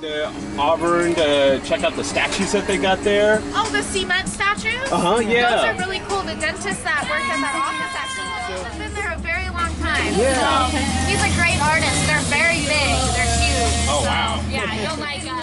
to Auburn to check out the statues that they got there. Oh, the cement statues? Uh-huh, yeah. Those are really cool. The dentist that worked at that office actually has been there a very long time. Yeah. So, he's a great artist. They're very big. They're huge. Oh, so, wow. Yeah, you'll like us.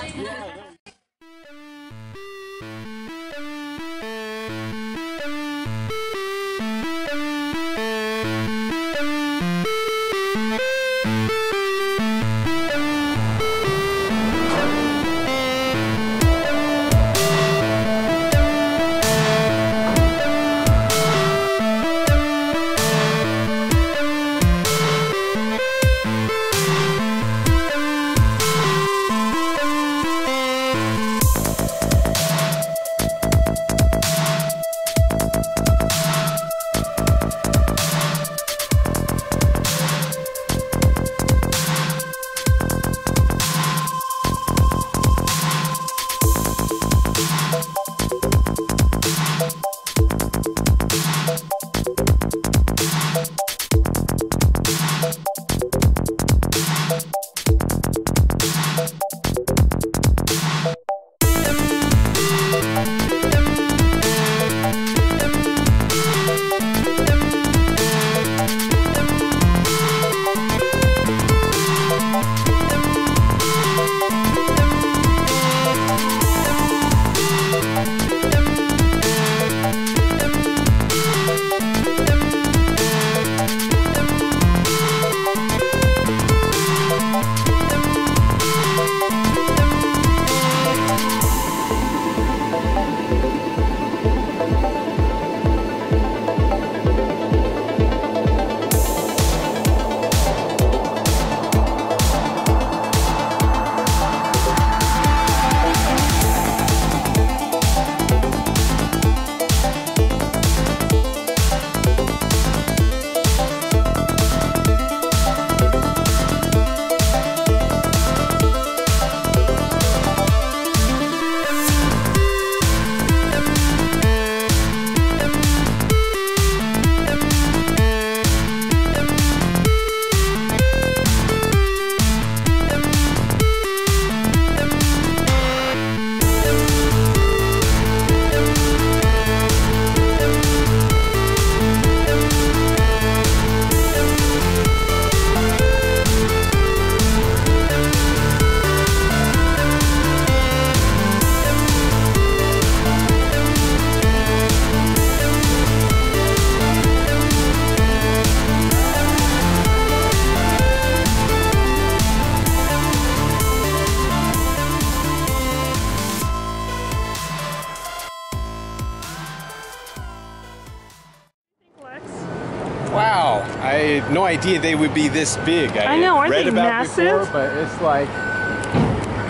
Wow, I had no idea they would be this big. I know, aren't they massive? Before, but it's like,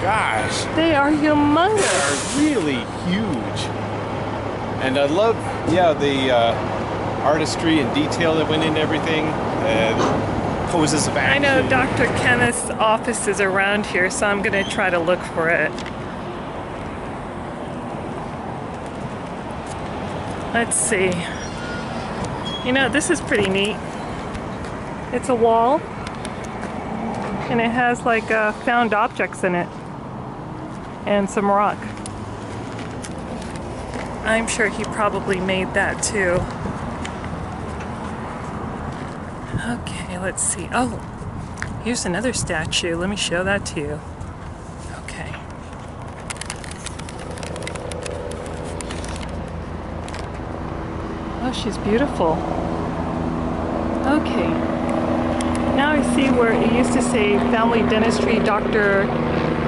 gosh. They are humongous. They are really huge. And I love, yeah, the artistry and detail that went into everything. Poses of action. I know Dr. Kenneth's office is around here, so I'm going to try to look for it. Let's see. You know, this is pretty neat. It's a wall, and it has like found objects in it, and some rock. I'm sure he probably made that too. Okay, let's see. Oh, here's another statue. Let me show that to you. Okay. Oh, she's beautiful. Okay, now I see where it used to say Family Dentistry Dr.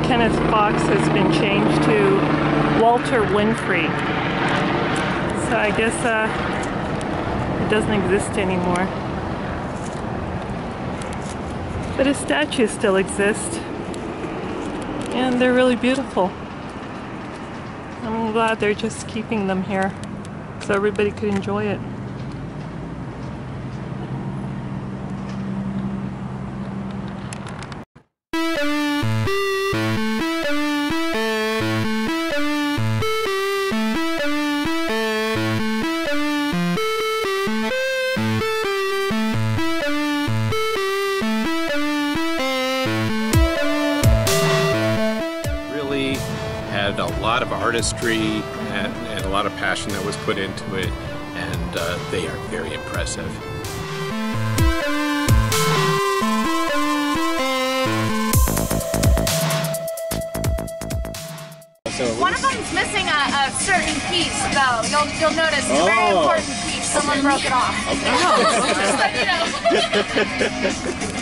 Kenneth Fox has been changed to Walter Winfrey. So I guess it doesn't exist anymore. But his statues still exist. And they're really beautiful. I'm glad they're just keeping them here so everybody could enjoy it. had a lot of artistry and a lot of passion that was put into it, and they are very impressive. One of them's missing a certain piece, though. You'll notice it's a very important piece. Someone broke it off. Okay. Just let you know.